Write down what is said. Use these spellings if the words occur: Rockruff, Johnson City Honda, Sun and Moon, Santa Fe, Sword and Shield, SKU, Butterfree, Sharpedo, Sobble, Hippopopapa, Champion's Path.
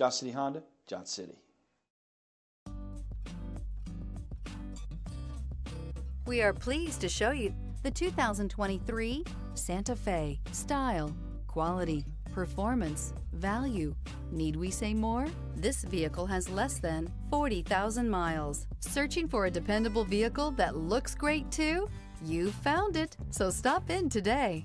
Johnson City Honda, Johnson City. We are pleased to show you the 2023 Santa Fe. Style, quality, performance, value. Need we say more? This vehicle has less than 40,000 miles. Searching for a dependable vehicle that looks great too? You found it, so stop in today.